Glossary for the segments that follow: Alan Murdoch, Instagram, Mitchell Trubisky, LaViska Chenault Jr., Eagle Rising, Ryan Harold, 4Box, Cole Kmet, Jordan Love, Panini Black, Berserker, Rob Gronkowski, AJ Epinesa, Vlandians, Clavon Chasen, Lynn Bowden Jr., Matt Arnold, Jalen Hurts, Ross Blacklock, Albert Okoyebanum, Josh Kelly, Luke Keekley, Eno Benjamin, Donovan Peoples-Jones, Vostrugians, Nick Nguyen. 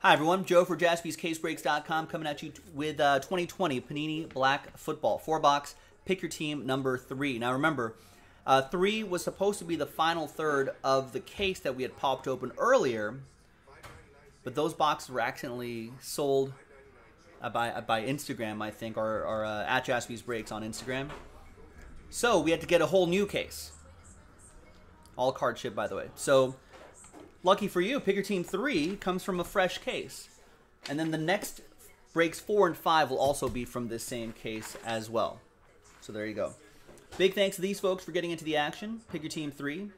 Hi everyone, Joe for JaspiesCaseBreaks.com coming at you with 2020 Panini Black Football. 4-box, pick your team number 3. Now remember, 3 was supposed to be the final third of the case that we had popped open earlier, but those boxes were accidentally sold by Instagram, I think, or at JaspiesBreaks on Instagram. So we had to get a whole new case. All card shipped, by the way. So lucky for you, pick your team 3 comes from a fresh case. And then the next breaks 4 and 5 will also be from this same case as well. So there you go. Big thanks to these folks for getting into the action. Pick your team 3.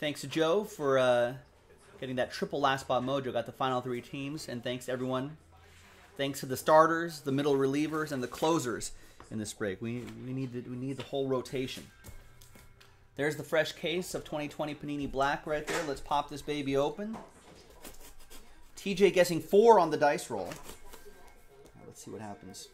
Thanks to Joe for getting that triple last spot mojo. Got the final 3 teams. And thanks to everyone. Thanks to the starters, the middle relievers, and the closers in this break. We need the whole rotation. There's the fresh case of 2020 Panini Black right there. Let's pop this baby open. TJ guessing 4 on the dice roll. Let's see what happens.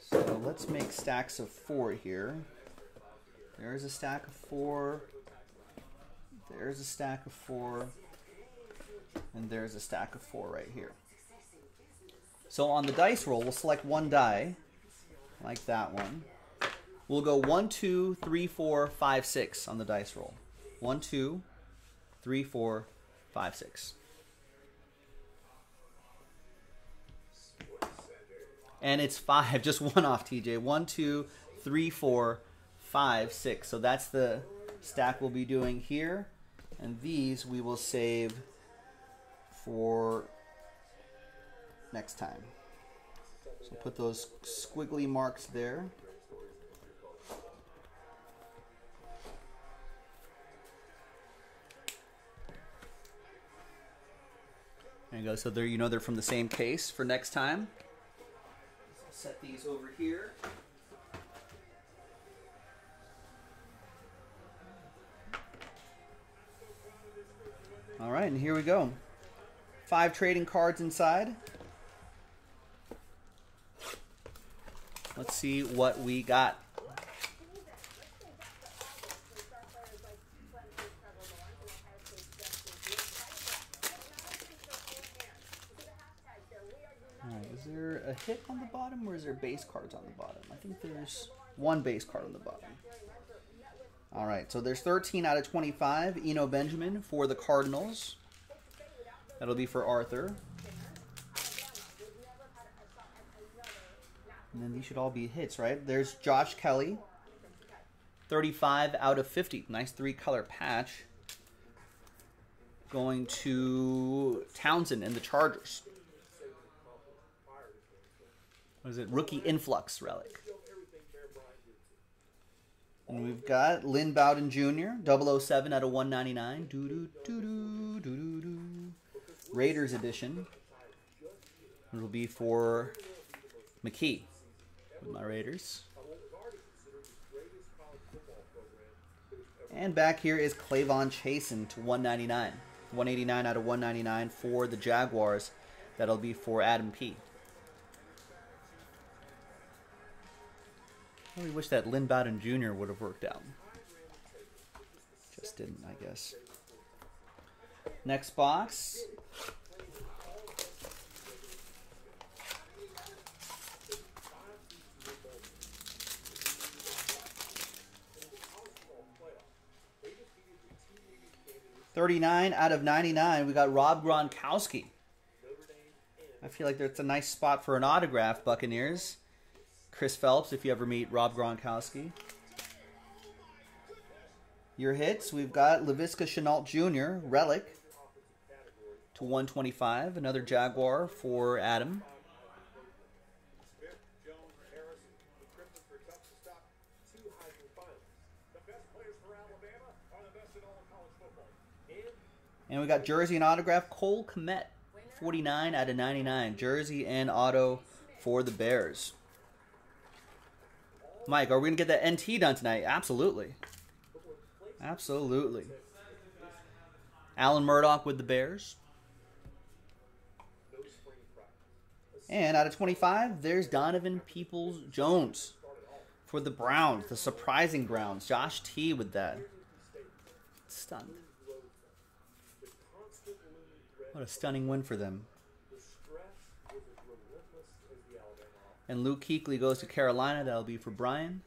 So let's make stacks of 4 here. There's a stack of 4. There's a stack of 4. And there's a stack of 4 right here. So on the dice roll, we'll select one die, like that one. We'll go 1, 2, 3, 4, 5, 6 on the dice roll. 1, 2, 3, 4, 5, 6. And it's 5, just 1 off, TJ. 1, 2, 3, 4, 5, 6. So that's the stack we'll be doing here. And these we will save for next time. So put those squiggly marks there. There you go. So there, you know, they're from the same case for next time. I'll set these over here. All right, and here we go. 5 trading cards inside. Let's see what we got. All right, is there a hit on the bottom or is there base cards on the bottom? I think there's one base card on the bottom. All right, so there's 13 out of 25. Eno Benjamin for the Cardinals. That'll be for Arthur. And then these should all be hits, right? There's Josh Kelly. 35 out of 50. Nice 3-color patch. Going to Townsend and the Chargers. What is it? Rookie Influx Relic. And we've got Lynn Bowden Jr. 007 out of 199. Raiders edition. It'll be for McKee with my Raiders. And back here is Clavon Chasen to 199. 189 out of 199 for the Jaguars. That'll be for Adam P. I really wish that Lynn Bowden Jr. would have worked out. Just didn't, I guess. Next box. $39 out of $99. We got Rob Gronkowski. I feel like that's a nice spot for an autograph, Buccaneers. Chris Phelps, if you ever meet Rob Gronkowski. Your hits, we've got LaViska Chenault Jr., Relic. To 125, another Jaguar for Adam. And we got jersey and autograph, Cole Kmet, 49 out of 99. Jersey and auto for the Bears. Mike, are we going to get that NT done tonight? Absolutely. Absolutely. Alan Murdoch with the Bears. And out of 25, there's Donovan Peoples-Jones for the Browns, the surprising Browns. Josh T with that. Stunned. What a stunning win for them. And Luke Keekley goes to Carolina. That'll be for Brian.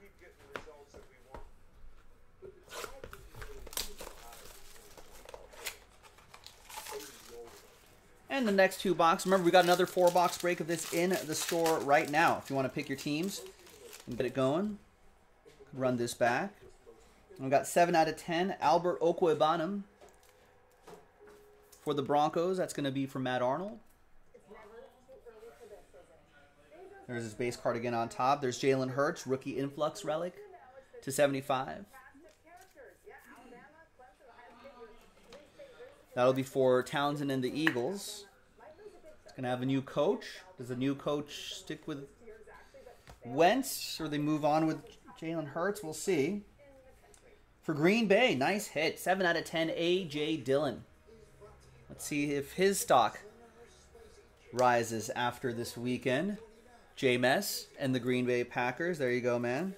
And the next two boxes. Remember, we got another 4-box break of this in the store right now. If you want to pick your teams and get it going, run this back. And we've got 7 out of 10. Albert Okoyebanum for the Broncos. That's going to be for Matt Arnold. There's his base card again on top. There's Jalen Hurts, rookie influx relic to 75. That'll be for Townsend and the Eagles. It's going to have a new coach. Does the new coach stick with Wentz or they move on with Jalen Hurts? We'll see. For Green Bay, nice hit. 7 out of 10, A.J. Dillon. Let's see if his stock rises after this weekend. Jameis and the Green Bay Packers. There you go, man.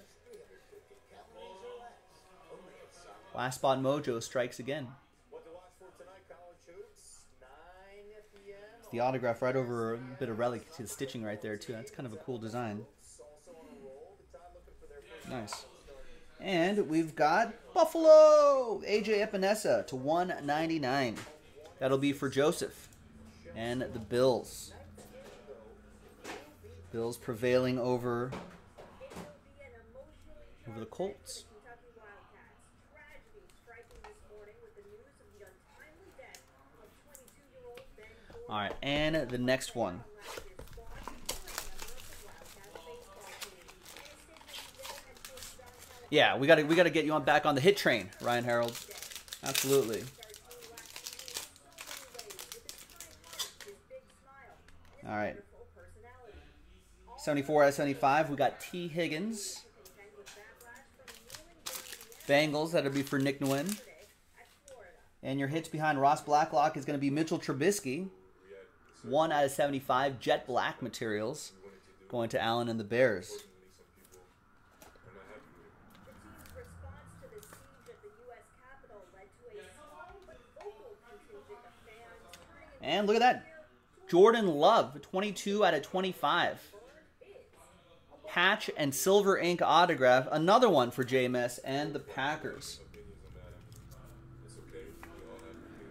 Last Spot Mojo strikes again. The autograph right over a bit of relic. You can see the stitching right there, too. That's kind of a cool design. Nice. And we've got Buffalo! AJ Epinesa to 199. That'll be for Joseph and the Bills. Bills prevailing over the Colts. All right, and the next one. Yeah, we gotta get you on back on the hit train, Ryan Harold. Absolutely. All right. 74 out of 75. We got T. Higgins. Bengals. That'll be for Nick Nguyen. And your hits behind Ross Blacklock is going to be Mitchell Trubisky. 1 out of 75, jet black materials going to Allen and the Bears. And look at that. Jordan Love, 22 out of 25. Patch and silver ink autograph. Another one for Jameis and the Packers.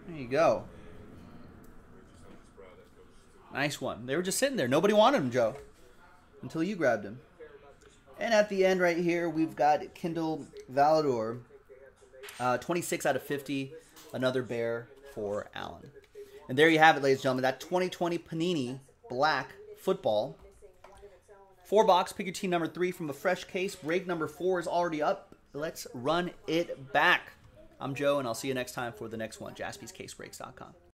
There you go. Nice one. They were just sitting there. Nobody wanted him, Joe, until you grabbed him. And at the end right here, we've got Kendall Valador, 26 out of 50, another bear for Allen. And there you have it, ladies and gentlemen, that 2020 Panini Black football. 4-box, pick your team number 3 from a fresh case. Break number 4 is already up. Let's run it back. I'm Joe, and I'll see you next time for the next one, JaspiesCaseBreaks.com.